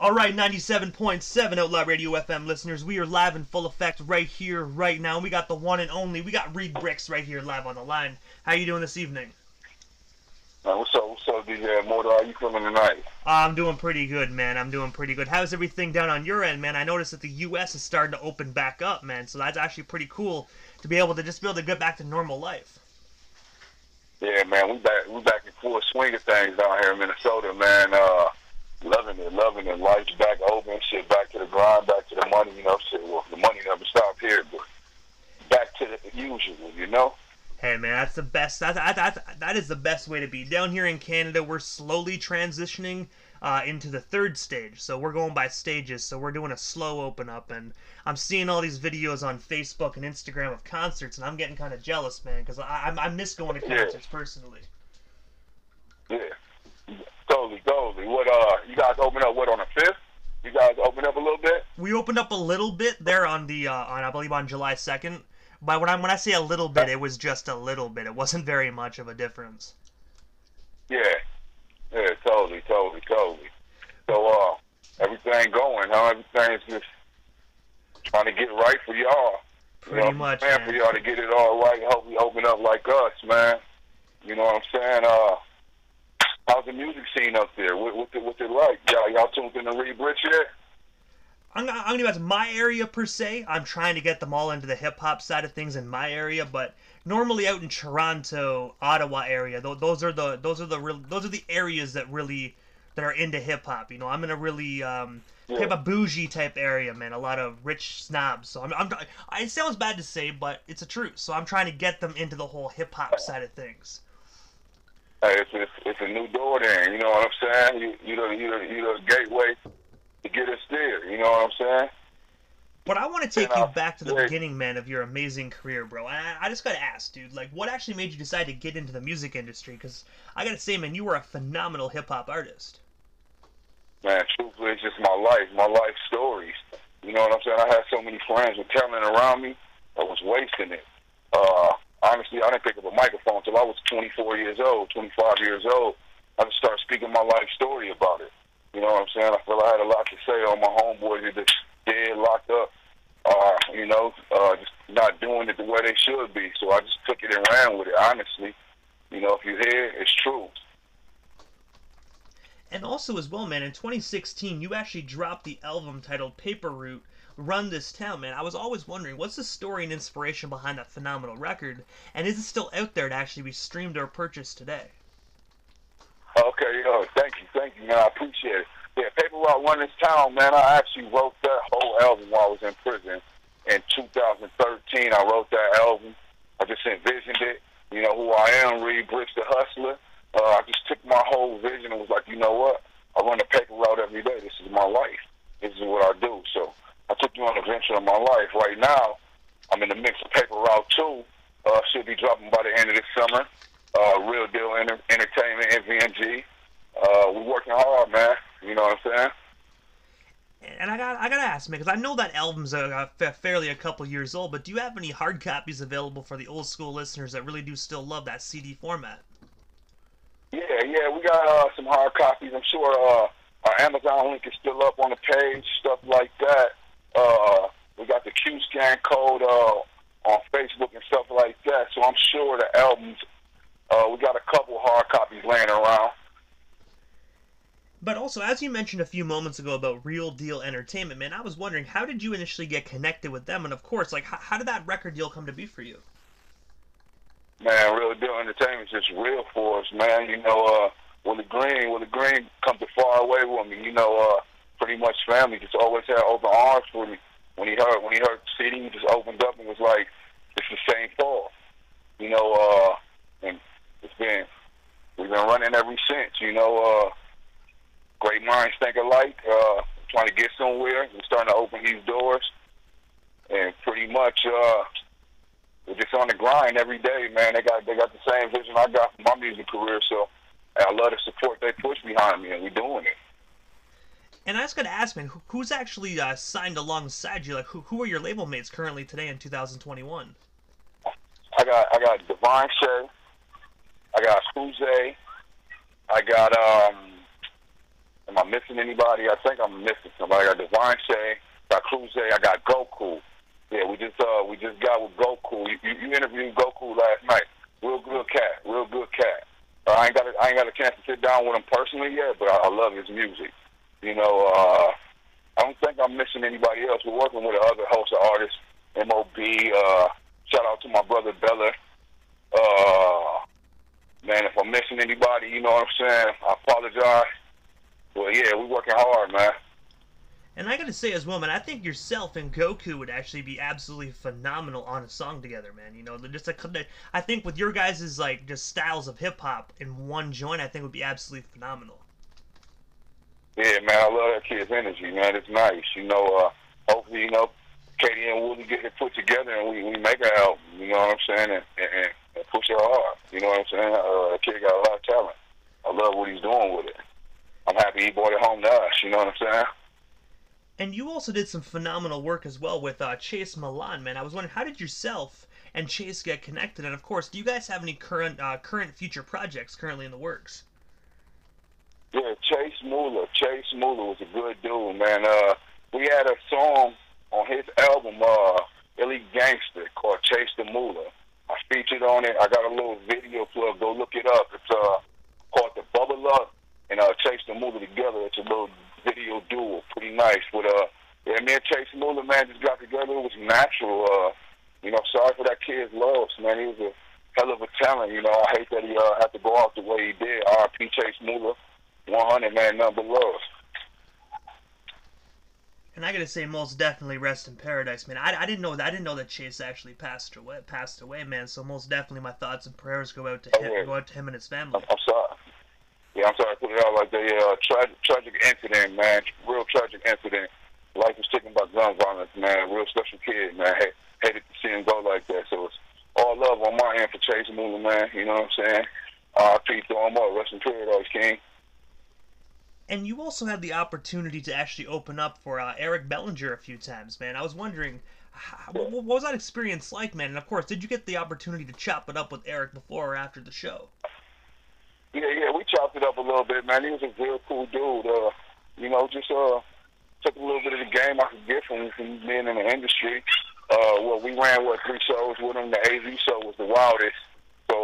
All right, 97.7 Outlaw Radio FM listeners, we are live in full effect right here, right now. We got the one and only, we got Reed Brixx right here live on the line. How you doing this evening? What's up, DJ Immortal? How you feeling tonight? I'm doing pretty good, man. I'm doing pretty good. How's everything down on your end, man? I noticed that the U.S. is starting to open back up, man, so that's actually pretty cool to be able to just get back to normal life. Yeah, man, we back in full swing of things down here in Minnesota, man. Loving it. Life's back open, shit, back to the grind, back to the money, you know, shit. Well, the money never stopped here, but back to the usual, you know? Hey, man, that's the best. That is the best way to be. Down here in Canada, we're slowly transitioning into the third stage. So we're going by stages. So we're doing a slow open up, and I'm seeing all these videos on Facebook and Instagram of concerts, and I'm getting kind of jealous, man, because I miss going to concerts personally. Yeah. Totally. What you guys open up? What, on the 5th? You guys open up a little bit? We opened up a little bit there on the I believe on July 2nd. But when I say a little bit, it was just a little bit. It wasn't very much of a difference. Yeah, totally. So everything going? How everything's just trying to get right for y'all. Pretty much, man. For y'all to get it all right, help me open up like us, man. You know what I'm saying? How's the music scene up there? What's it like? Y'all tuned in to Reed Brixx yet? I'm going to go to my area, per se. I'm trying to get them all into the hip-hop side of things in my area, but normally out in Toronto, Ottawa area, those are the areas that are into hip-hop. You know, I'm in a really kind of a bougie type area, man, a lot of rich snobs. So it sounds bad to say, but it's the truth. So I'm trying to get them into the whole hip-hop side of things. Hey, it's a new door then, you know what I'm saying? You're the gateway to get us there, you know what I'm saying? But I want to take you back to the beginning, man, of your amazing career, bro. And I just got to ask, dude, like, what actually made you decide to get into the music industry? Because I got to say, man, you were a phenomenal hip-hop artist. Man, truthfully, it's just my life stories. You know what I'm saying? I had so many friends with talent around me, I was wasting it. Honestly, I didn't pick up a microphone until I was 24 years old, 25 years old. I just started speaking my life story about it. You know what I'm saying? I feel I had a lot to say on my homeboys that just dead, locked up, just not doing it the way they should be. So I just took it and ran with it, honestly. You know, if you hear it, it's true. And also as well, man, in 2016, you actually dropped the album titled Paper Route Run This Town, man. I was always wondering, what's the story and inspiration behind that phenomenal record, and is it still out there to actually be streamed or purchased today? Okay, thank you, man. I appreciate it. Yeah, Paper Route Run This Town, man, I actually wrote that whole album while I was in prison. In 2013, I wrote that album. I just envisioned it. You know who I am, Reed Brixx the Hustler. I just took my whole vision and was like, you know what? I run the paper route every day. This is my life. This is what I do. So I took you on an adventure of my life. Right now, I'm in the mix of Paper Route 2. Should be dropping by the end of this summer. Real Deal Entertainment, MVNG. We're working hard, man. You know what I'm saying? And I gotta ask, man, because I know that album's fairly a couple years old, but do you have any hard copies available for the old school listeners that really do still love that CD format? Yeah, we got some hard copies. I'm sure our Amazon link is still up on the page, stuff like that. We got the Q-scan code on Facebook and stuff like that. So I'm sure the albums, we got a couple hard copies laying around. But also, as you mentioned a few moments ago about Real Deal Entertainment, man, I was wondering, how did you initially get connected with them? And of course, like, how did that record deal come to be for you? Man, Real Deal Entertainment's just real for us, man. You know, Willie Green come to far away with me. You know, pretty much family, just always had open arms for me. When he heard the CD, he just opened up and was like, "It's the same fall." You know, and we've been running ever since. You know, great minds think alike. Trying to get somewhere, we're starting to open these doors, and pretty much. We're just on the grind every day, man. They got the same vision I got for my music career, so I love the support they push behind me, and we're doing it. And I just got to ask, man, who's actually signed alongside you? Like, who are your label mates currently today in 2021? I got Divine Shay, I got Cruzay, I got Am I missing anybody? I think I'm missing somebody. I got Divine Shay, I got Cruzay, I got Goku. Yeah, we just got with Goku. You interviewed Goku last night. Real good cat. I ain't got a chance to sit down with him personally yet, but I love his music. You know, I don't think I'm missing anybody else. We're working with other host of artists, M.O.B. Shout out to my brother Bella. Man, if I'm missing anybody, you know what I'm saying, I apologize. Well, yeah, we're working hard, man. And I gotta say as well, man, I think yourself and Goku would actually be absolutely phenomenal on a song together, man. You know, just like, I think with your guys' like just styles of hip hop in one joint, I think would be absolutely phenomenal. Yeah, man, I love that kid's energy, man. It's nice, you know. Hopefully, you know, Katie and Woody get it put together and we make an album. You know what I'm saying? And push it hard. You know what I'm saying? That kid got a lot of talent. I love what he's doing with it. I'm happy he brought it home to us. You know what I'm saying? And you also did some phenomenal work as well with Chase Mulau, man. I was wondering, how did yourself and Chase get connected? And of course, do you guys have any current future projects currently in the works? Yeah, Chase Mulau was a good dude, man. We had a song on his album, Elite Gangster, called Chase the Mulau. I featured on it. I got a little video plug. Go look it up. It's called The Bubble Up and Chase the Mulau together. It's a little video duel, pretty nice. With yeah, me and Chase Mulau, man, just got together. It was natural. You know, sorry for that kid's loss, man. He was a hell of a talent. You know, I hate that he had to go out the way he did. R.I.P. Chase Mulau. 100, man, number lost. And I gotta say, most definitely rest in paradise, man. I didn't know that Chase actually passed away, man. So most definitely, my thoughts and prayers go out to him and his family. I'm sorry. Yeah, I'm sorry to put it out like that. Yeah, tragic incident, man. Real tragic incident. Life was taken by gun violence, man. Real special kid, man. Hated to see him go like that. So it's all love on my end for Chase Mulau, man. You know what I'm saying? R.I.P. Throw him up. Rest in paradise, King. And you also had the opportunity to actually open up for Eric Bellinger a few times, man. I was wondering, what was that experience like, man? And, of course, did you get the opportunity to chop it up with Eric before or after the show? Yeah, we chopped it up a little bit, man. He was a real cool dude. You know, just took a little bit of the game I could get from being in the industry. Well, we ran, 3 shows with him. The AZ show was the wildest. So,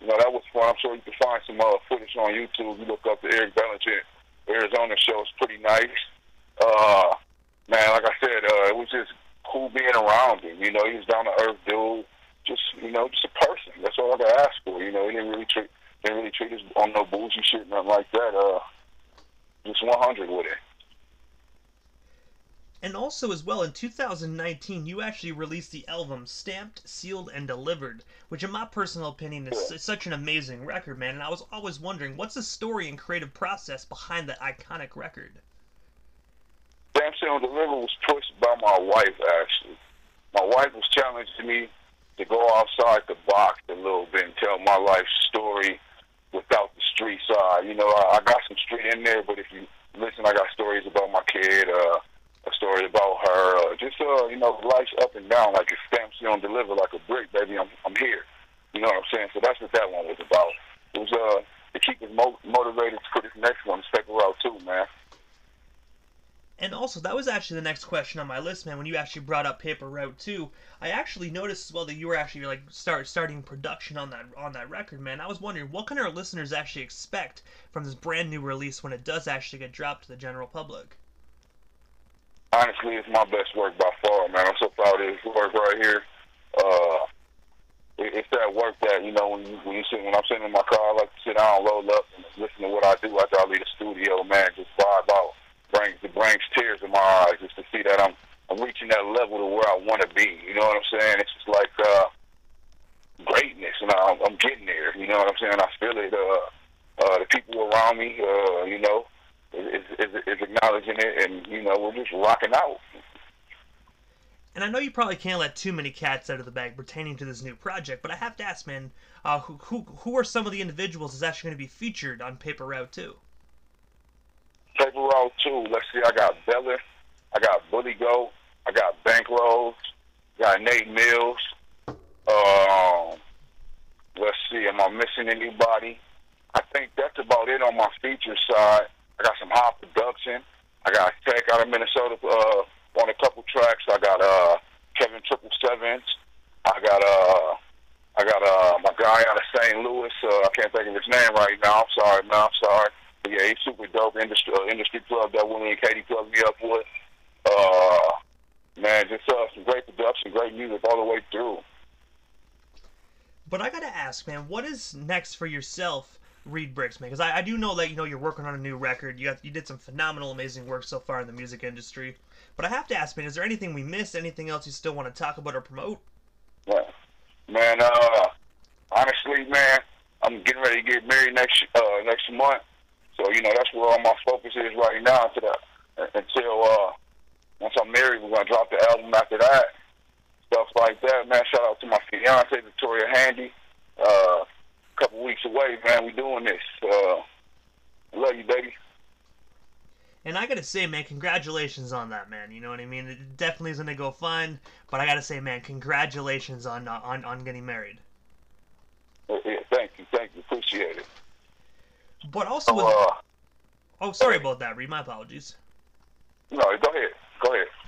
you know, that was fun. I'm sure you can find some footage on YouTube. You look up the Eric Bellinger Arizona show. Is pretty nice. Man, like I said, it was just cool being around him. You know, he was down to earth dude. Just, you know, just a person. That's all I could ask for. You know, he didn't really treat us on no bougie shit, nothing like that. Just 100 with it. And also as well, in 2019, you actually released the album Stamped, Sealed, and Delivered, which in my personal opinion is such an amazing record, man. And I was always wondering, what's the story and creative process behind that iconic record? Stamped, Sealed, and Delivered was pushed by my wife, actually. My wife was challenging me to go outside the box a little bit and tell my life story without the street side. You know, I got some street in there, but if you listen, I got stories about my kid, a story about her, just, you know, life's up and down, like a stamp, she don't deliver like a brick, baby, I'm here. You know what I'm saying? So that's what that one was about. It was to keep us motivated for this next one, Paper Route 2, man. And also, that was actually the next question on my list, man, when you actually brought up Paper Route 2. I actually noticed as well that you were actually, like, starting production on that record, man. I was wondering, what can our listeners actually expect from this brand new release when it does actually get dropped to the general public? Honestly, it's my best work by far, man. I'm so proud of this work right here. It's that work that, you know, when I'm sitting in my car, I like to sit down, roll up, and listen to what I do after I leave the studio, man. Just vibe out. It brings tears in my eyes just to see that I'm reaching that level to where I want to be. You know what I'm saying? It's just like greatness, and I'm getting there. You know what I'm saying? I feel it. The people around me, you know, is acknowledging it, and, you know, we're just rocking out. And I know you probably can't let too many cats out of the bag pertaining to this new project, but I have to ask, man, who are some of the individuals that's actually going to be featured on Paper Route 2? Paper Route 2, let's see, I got Bella, I got Bully Goat, I got Bank Rose, got Nate Mills, let's see, am I missing anybody? I think that's about it on my feature side. I I got some hot production. I got Tech out of Minnesota on a couple tracks. I got Kevin Triple Sevens. I got my guy out of St. Louis. I can't think of his name right now. I'm sorry. But yeah, he's super dope. Industry club that Willie and Katie plugged me up with. Man, just some great production, great music all the way through. But I gotta ask, man, what is next for yourself, Reed Brixx, man? Because I do know that you're working on a new record. You did some phenomenal, amazing work so far in the music industry. But I have to ask, man, is there anything we missed? Anything else you still want to talk about or promote? Yeah. Man, honestly, man, I'm getting ready to get married next month. So that's where all my focus is right now. Until once I'm married, we're gonna drop the album after that. Stuff like that, man. Shout out to my fiance, Victoria Handy. A couple weeks away, man. We doing this. I love you, baby. And I gotta say, man, congratulations on that, man. You know what I mean? It definitely is gonna go fine, but I gotta say, man, congratulations on getting married. Yeah, thank you, appreciate it. But also, sorry about that, Reed. My apologies. No, go ahead.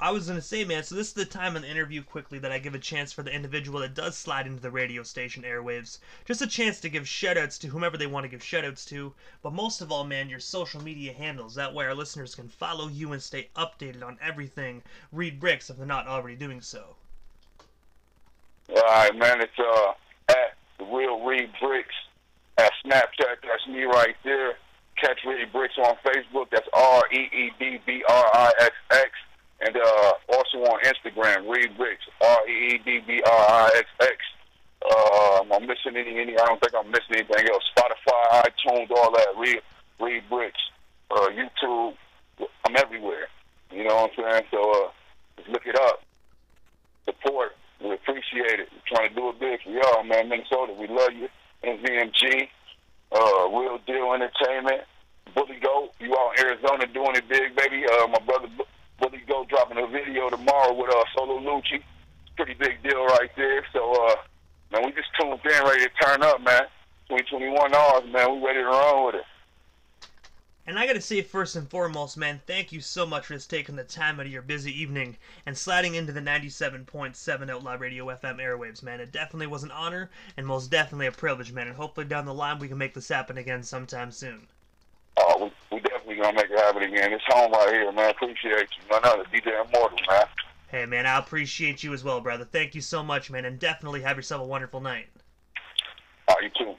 I was gonna say, man, so this is the time in the interview quickly that I give a chance for the individual that does slide into the radio station airwaves. Just a chance to give shout-outs to whomever they want to give shout-outs to. But most of all, man, your social media handles. That way our listeners can follow you and stay updated on everything Reed Brixx if they're not already doing so. All right, man, it's at The Real Reed Brixx at Snapchat. That's me right there. Catch Reed Brixx on Facebook. That's ReedBrixx. And also on Instagram, Reed Brixx, ReedBrixx. Am I missing any? I don't think I'm missing anything else. Spotify, iTunes, all that. Reed Brixx, YouTube. I'm everywhere. You know what I'm saying? So just look it up. Support. We appreciate it. We're trying to do it big for y'all, man. Minnesota, we love you. MVNG, Real Deal Entertainment, Bully Goat. You all in Arizona doing it big, baby. My brother Bully Goat dropping a video tomorrow with Solo Lucci. Pretty big deal right there. So, man, we just tuned in, ready to turn up, man. 2021 hours, man. We ready to run with it. And I got to say, first and foremost, man, thank you so much for just taking the time out of your busy evening and sliding into the 97.7 Outlaw Radio FM airwaves, man. It definitely was an honor and most definitely a privilege, man. And hopefully down the line we can make this happen again sometime soon. Oh, we definitely going to make it happen again. It's home right here, man. Appreciate you. None other. DJ Immortal, man. Hey, man, I appreciate you as well, brother. Thank you so much, man, and definitely have yourself a wonderful night. All right, you too.